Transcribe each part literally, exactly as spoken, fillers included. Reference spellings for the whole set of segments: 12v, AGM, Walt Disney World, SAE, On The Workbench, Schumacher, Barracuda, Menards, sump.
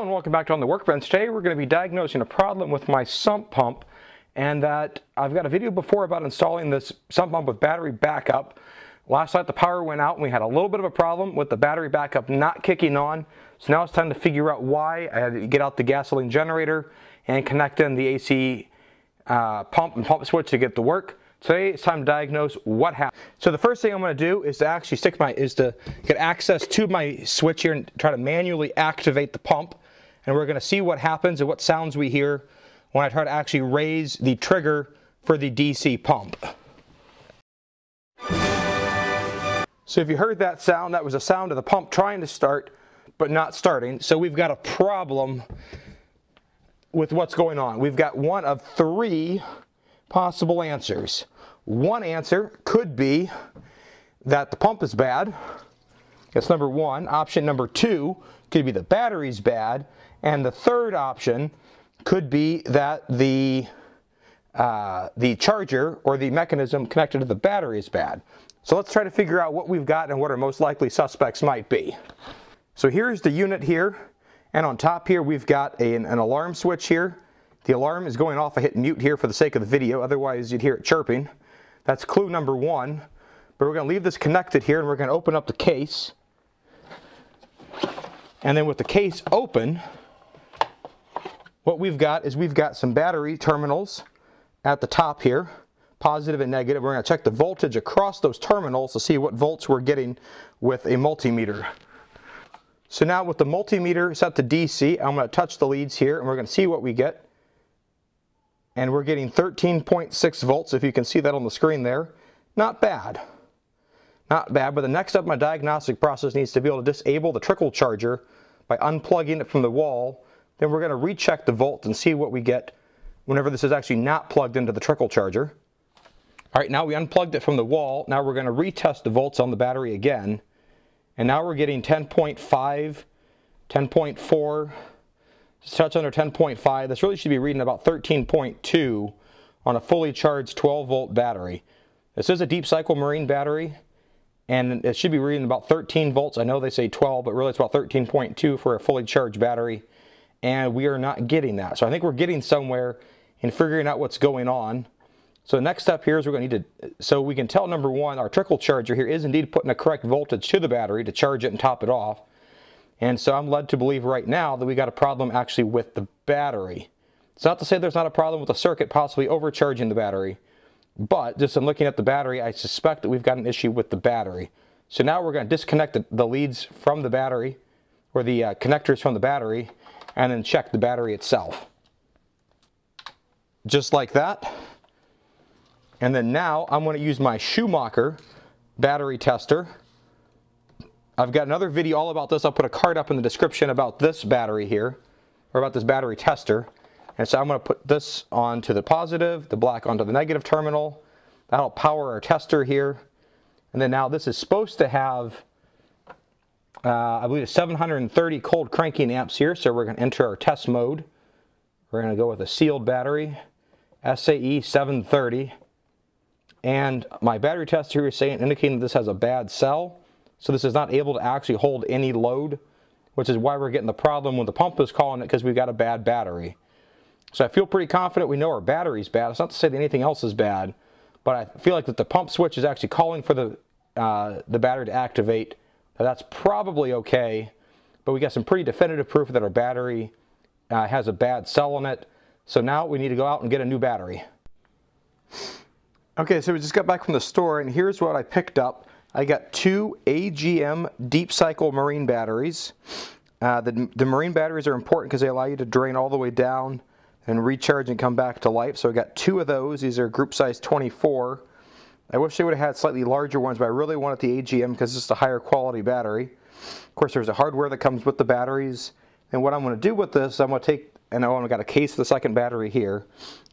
Hello and welcome back to On The Workbench. Today we're going to be diagnosing a problem with my sump pump, and that I've got a video before about installing this sump pump with battery backup. Last night the power went out and we had a little bit of a problem with the battery backup not kicking on. So now it's time to figure out why. I had to get out the gasoline generator and connect in the A C uh, pump and pump switch to get the work. Today it's time to diagnose what happened. So the first thing I'm going to do is to actually stick my is to get access to my switch here and try to manually activate the pump. And we're going to see what happens and what sounds we hear when I try to actually raise the trigger for the D C pump. So if you heard that sound, that was a sound of the pump trying to start but not starting. So we've got a problem with what's going on. We've got one of three possible answers. One answer could be that the pump is bad. That's number one. Option number two could be the battery's bad. And the third option could be that the uh, the charger or the mechanism connected to the battery is bad. So let's try to figure out what we've got and what our most likely suspects might be. So here's the unit here, and on top here we've got a, an alarm switch here. The alarm is going off. I hit mute here for the sake of the video, otherwise you'd hear it chirping. That's clue number one. But we're going to leave this connected here and we're going to open up the case. And then with the case open, what we've got is we've got some battery terminals at the top here, positive and negative. We're going to check the voltage across those terminals to see what volts we're getting with a multimeter. So now with the multimeter set to D C, I'm going to touch the leads here and we're going to see what we get. And we're getting thirteen point six volts, if you can see that on the screen there. Not bad. Not bad, but the next step in my diagnostic process needs to be able to disable the trickle charger by unplugging it from the wall. Then we're going to recheck the volt and see what we get whenever this is actually not plugged into the trickle charger. All right, now we unplugged it from the wall. Now we're going to retest the volts on the battery again. And now we're getting ten point five, ten point four. Just touch under ten point five. This really should be reading about thirteen point two on a fully charged twelve volt battery. This is a deep cycle marine battery, and it should be reading about thirteen volts. I know they say twelve, but really it's about thirteen point two for a fully charged battery, and we are not getting that. So I think we're getting somewhere in figuring out what's going on. So the next step here is we're going to need to, so we can tell, number one, our trickle charger here is indeed putting a correct voltage to the battery to charge it and top it off. And so I'm led to believe right now that we got a problem actually with the battery. It's not to say there's not a problem with the circuit possibly overcharging the battery, but just in looking at the battery, I suspect that we've got an issue with the battery. So now we're going to disconnect the leads from the battery, or the uh, connectors from the battery, and then check the battery itself. Just like that. And then now I'm going to use my Schumacher battery tester. I've got another video all about this. I'll put a card up in the description about this battery here, or about this battery tester. And so I'm going to put this onto the positive, the black onto the negative terminal. That'll power our tester here. And then now this is supposed to have, uh, I believe it's seven hundred thirty cold cranking amps here. So we're going to enter our test mode. We're going to go with a sealed battery, S A E seven thirty. And my battery tester here is saying, indicating that this has a bad cell. So this is not able to actually hold any load, which is why we're getting the problem when the pump is calling it, because we've got a bad battery. So I feel pretty confident we know our battery's bad. It's not to say that anything else is bad, but I feel like that the pump switch is actually calling for the, uh, the battery to activate. Now that's probably okay, but we got some pretty definitive proof that our battery uh, has a bad cell in it. So now we need to go out and get a new battery. Okay, so we just got back from the store, and here's what I picked up. I got two A G M deep cycle marine batteries. Uh, the, the marine batteries are important because they allow you to drain all the way down and recharge and come back to life. So I got two of those. These are group size twenty-four. I wish they would have had slightly larger ones, but I really wanted the A G M because it's a higher quality battery. Of course, there's a hardware that comes with the batteries. And what I'm going to do with this, I'm going to take, and I've got a case of the second battery here.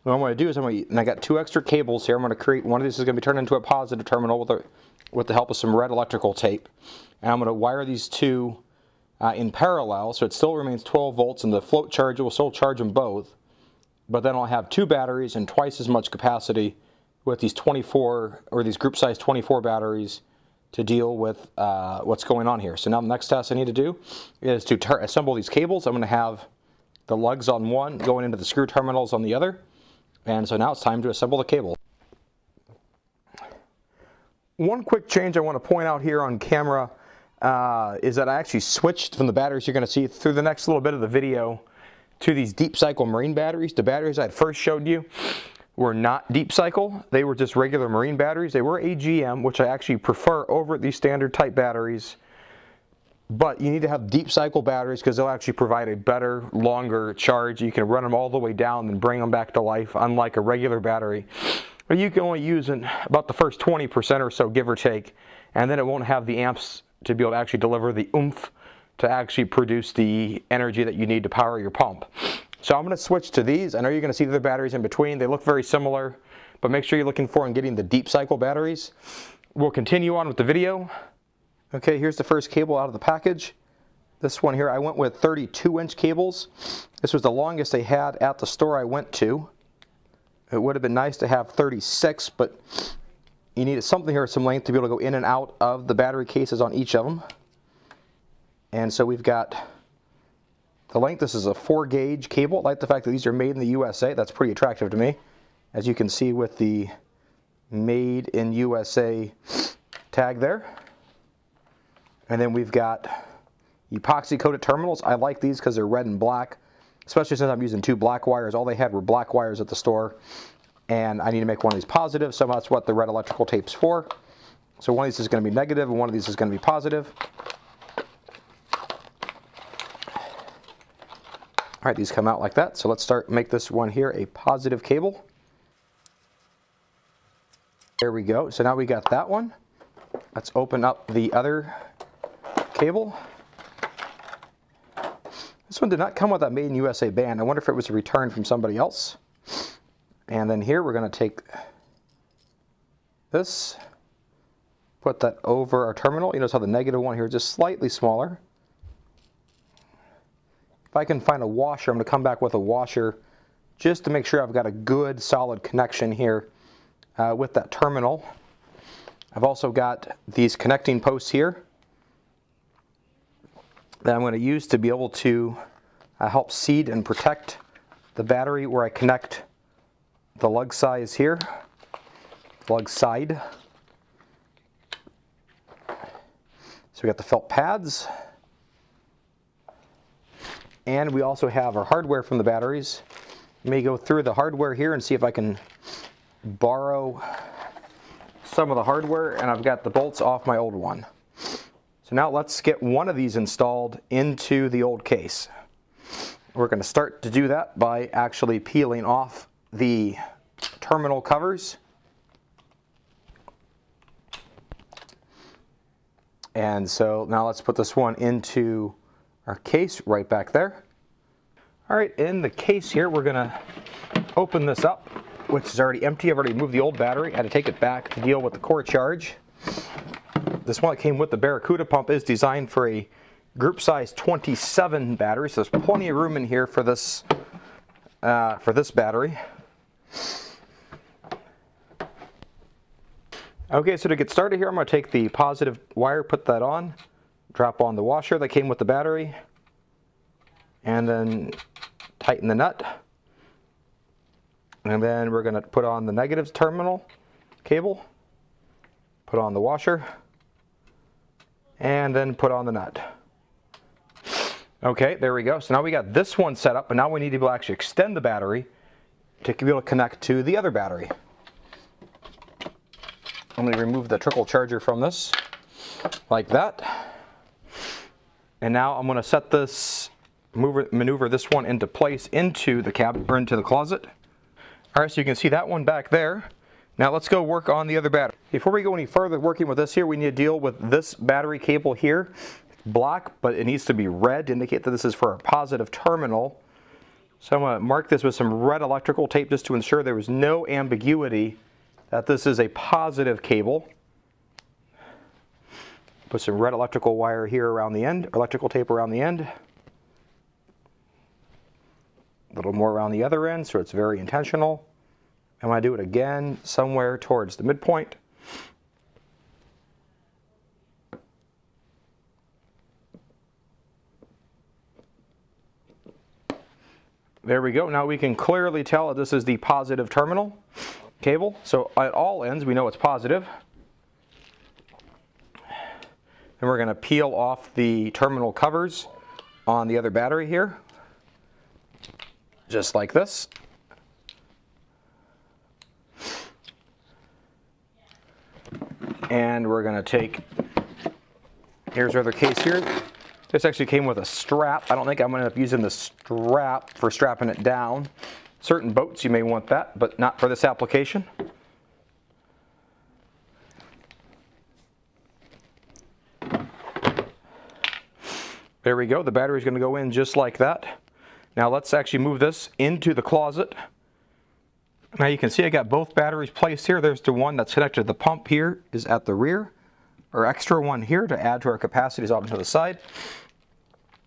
What I'm going to do is I'm going to, and I got two extra cables here. I'm going to create, one of these is going to be turned into a positive terminal with a with the help of some red electrical tape. And I'm going to wire these two uh, in parallel, so it still remains twelve volts, and the float charger will still charge them both. But then I'll have two batteries and twice as much capacity with these twenty-four, or these group size twenty-four batteries to deal with uh, what's going on here. So now the next task I need to do is to assemble these cables. I'm going to have the lugs on one going into the screw terminals on the other. And so now it's time to assemble the cable. One quick change I want to point out here on camera uh, is that I actually switched from the batteries you're going to see through the next little bit of the video to these deep cycle marine batteries. The batteries I had first showed you were not deep cycle. They were just regular marine batteries. They were A G M, which I actually prefer over these standard type batteries. But you need to have deep cycle batteries because they'll actually provide a better, longer charge. You can run them all the way down and bring them back to life, unlike a regular battery. But you can only use in about the first twenty percent or so, give or take, and then it won't have the amps to be able to actually deliver the oomph to actually produce the energy that you need to power your pump. So I'm going to switch to these. I know you're going to see the batteries in between. They look very similar, but make sure you're looking for and getting the deep cycle batteries. We'll continue on with the video. Okay, here's the first cable out of the package. This one here, I went with thirty-two inch cables. This was the longest they had at the store I went to. It would have been nice to have thirty-six, but you needed something here, some length to be able to go in and out of the battery cases on each of them. And so we've got the length. This is a four gauge cable. I like the fact that these are made in the U S A. That's pretty attractive to me. As you can see with the made in U S A tag there. And then we've got epoxy coated terminals. I like these because they're red and black, especially since I'm using two black wires. All they had were black wires at the store. And I need to make one of these positive, so that's what the red electrical tape's for. So one of these is going to be negative and one of these is going to be positive. All right, these come out like that. So let's start, make this one here a positive cable. There we go. So now we got that one. Let's open up the other cable. This one did not come with that Made in U S A band. I wonder if it was a return from somebody else. And then here we're going to take this, put that over our terminal. You notice how the negative one here is just slightly smaller. If I can find a washer, I'm going to come back with a washer just to make sure I've got a good solid connection here uh, with that terminal. I've also got these connecting posts here that I'm going to use to be able to uh, help seed and protect the battery where I connect the lug size here, lug side. So we got the felt pads. And we also have our hardware from the batteries. Let me go through the hardware here and see if I can borrow some of the hardware, and I've got the bolts off my old one. So now let's get one of these installed into the old case. We're going to start to do that by actually peeling off the terminal covers. And so now let's put this one into our case right back there. All right, in the case here, we're gonna open this up, which is already empty. I've already moved the old battery. I had to take it back to deal with the core charge. This one that came with the Barracuda pump is designed for a group size twenty-seven battery, so there's plenty of room in here for this, uh, for this battery. Okay, so to get started here, I'm gonna take the positive wire, put that on, drop on the washer that came with the battery, and then tighten the nut. And then we're going to put on the negative terminal cable, put on the washer, and then put on the nut. Okay, there we go. So now we got this one set up, but now we need to be able to actually extend the battery to be able to connect to the other battery. I'm going to remove the trickle charger from this, like that. And now I'm going to set this, move, maneuver this one into place into the cab or into the closet. All right, so you can see that one back there. Now let's go work on the other battery. Before we go any further working with this here, we need to deal with this battery cable here. It's black, but it needs to be red to indicate that this is for a positive terminal. So I'm going to mark this with some red electrical tape just to ensure there was no ambiguity that this is a positive cable. Put some red electrical wire here around the end, electrical tape around the end. A little more around the other end, so it's very intentional. And when I do it again, somewhere towards the midpoint. There we go. Now we can clearly tell that this is the positive terminal cable. So at all ends, we know it's positive. And we're going to peel off the terminal covers on the other battery here, just like this. And we're going to take, here's our other case here. This actually came with a strap. I don't think I'm going to end up using the strap for strapping it down. Certain boats you may want that, but not for this application. There we go. The battery's going to go in just like that. Now let's actually move this into the closet. Now you can see I got both batteries placed here. There's the one that's connected to the pump here is at the rear. Our extra one here to add to our capacities off to the side.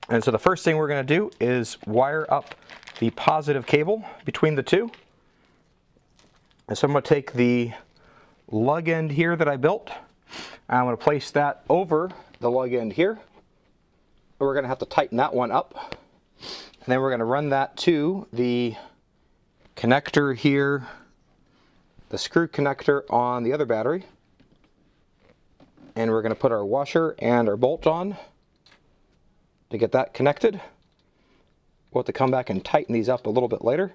And so the first thing we're going to do is wire up the positive cable between the two. And so I'm going to take the lug end here that I built. I'm going to place that over the lug end here. We're going to have to tighten that one up, and then we're going to run that to the connector here, the screw connector on the other battery, and we're going to put our washer and our bolt on to get that connected. We'll have to come back and tighten these up a little bit later.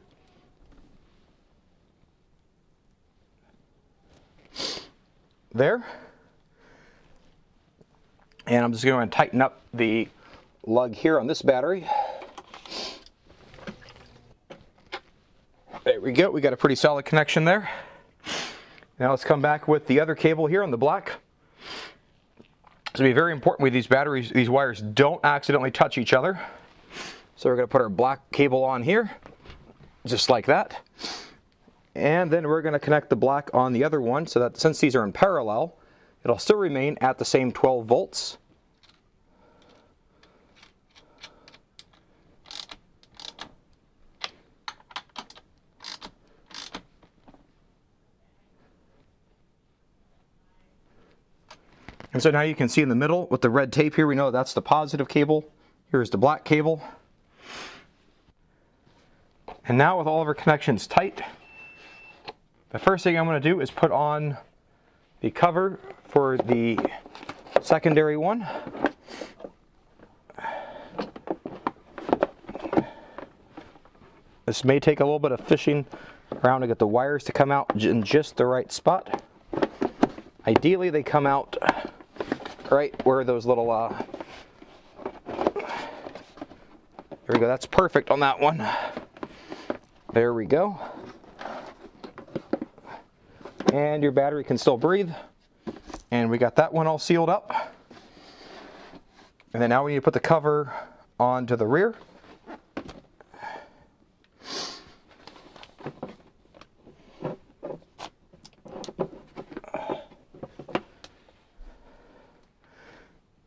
There. And I'm just going to tighten up the lug here on this battery. There we go. We got a pretty solid connection there. Now let's come back with the other cable here on the black. It's going to be very important with these batteries, these wires don't accidentally touch each other. So we're going to put our black cable on here, just like that. And then we're going to connect the black on the other one so that since these are in parallel, it'll still remain at the same twelve volts. And so now you can see in the middle with the red tape here, we know that's the positive cable. Here's the black cable. And now with all of our connections tight, the first thing I'm going to do is put on the cover for the secondary one. This may take a little bit of fishing around to get the wires to come out in just the right spot. Ideally, they come out right where those little, uh, there we go, that's perfect on that one. There we go. And your battery can still breathe. And we got that one all sealed up. And then now we need to put the cover onto the rear.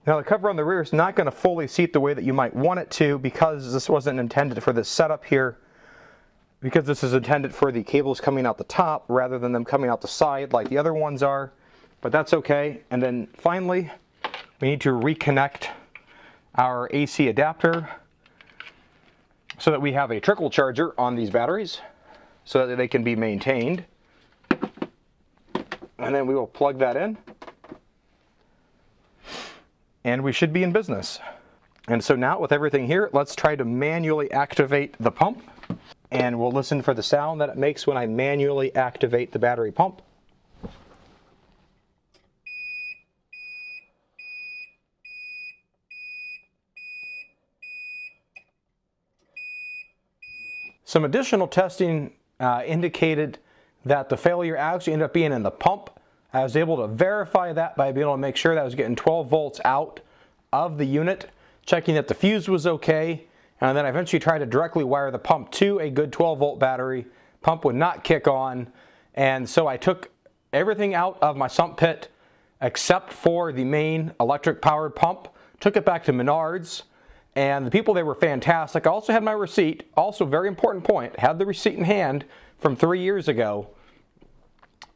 Now the cover on the rear is not going to fully seat the way that you might want it to because this wasn't intended for this setup here, because this is intended for the cables coming out the top rather than them coming out the side like the other ones are, but that's okay. And then finally, we need to reconnect our A C adapter so that we have a trickle charger on these batteries so that they can be maintained. And then we will plug that in. And we should be in business. And so now with everything here, let's try to manually activate the pump. And we'll listen for the sound that it makes when I manually activate the battery pump. Some additional testing uh, indicated that the failure actually ended up being in the pump. I was able to verify that by being able to make sure that I was getting twelve volts out of the unit, checking that the fuse was okay, and then I eventually tried to directly wire the pump to a good twelve volt battery. Pump would not kick on, and so I took everything out of my sump pit except for the main electric powered pump, took it back to Menards, and the people there were fantastic. I also had my receipt, also very important point, had the receipt in hand from three years ago,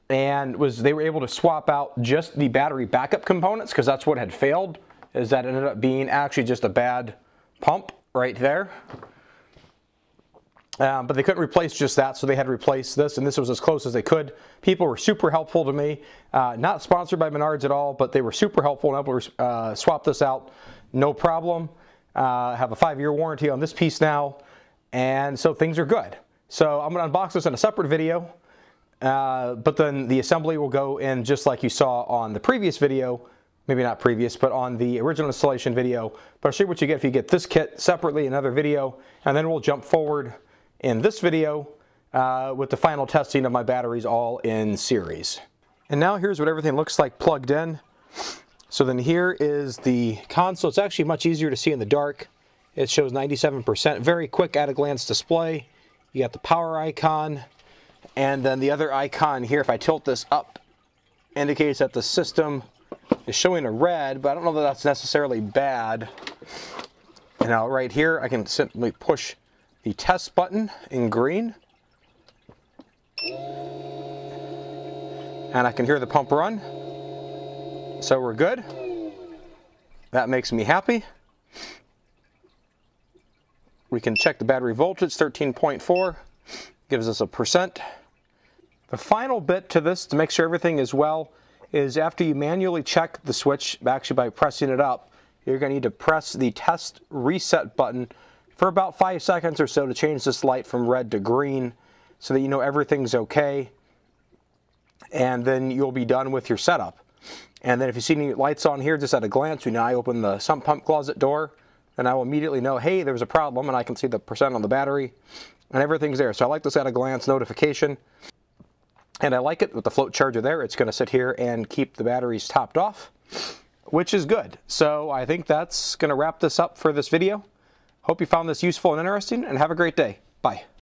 and was they were able to swap out just the battery backup components because that's what had failed, is that it ended up being actually just a bad pump right there. Um, but they couldn't replace just that, so they had to replace this, and this was as close as they could. People were super helpful to me. Uh, not sponsored by Menards at all, but they were super helpful and able to uh, swap this out, no problem. Uh, have a five-year warranty on this piece now, and so things are good. So I'm going to unbox this in a separate video, uh, but then the assembly will go in just like you saw on the previous video. Maybe not previous, but on the original installation video. But I'll show you what you get if you get this kit separately, another video, and then we'll jump forward in this video uh, with the final testing of my batteries all in series. And now here's what everything looks like plugged in. So then here is the console. It's actually much easier to see in the dark. It shows ninety-seven percent, very quick at a glance display. You got the power icon, and then the other icon here, if I tilt this up, indicates that the system is showing a red, but I don't know that that's necessarily bad. And now right here, I can simply push the test button in green, and I can hear the pump run, so we're good. That makes me happy. We can check the battery voltage, thirteen point four, gives us a percent. The final bit to this, to make sure everything is well, is after you manually check the switch, actually by pressing it up, you're going to need to press the test reset button for about five seconds or so to change this light from red to green so that you know everything's okay, and then you'll be done with your setup. And then if you see any lights on here, just at a glance, you know, I open the sump pump closet door and I will immediately know, hey, there's a problem, and I can see the percent on the battery and everything's there. So I like this at a glance notification, and I like it with the float charger there. It's going to sit here and keep the batteries topped off, which is good. So I think that's going to wrap this up for this video. Hope you found this useful and interesting, and have a great day. Bye.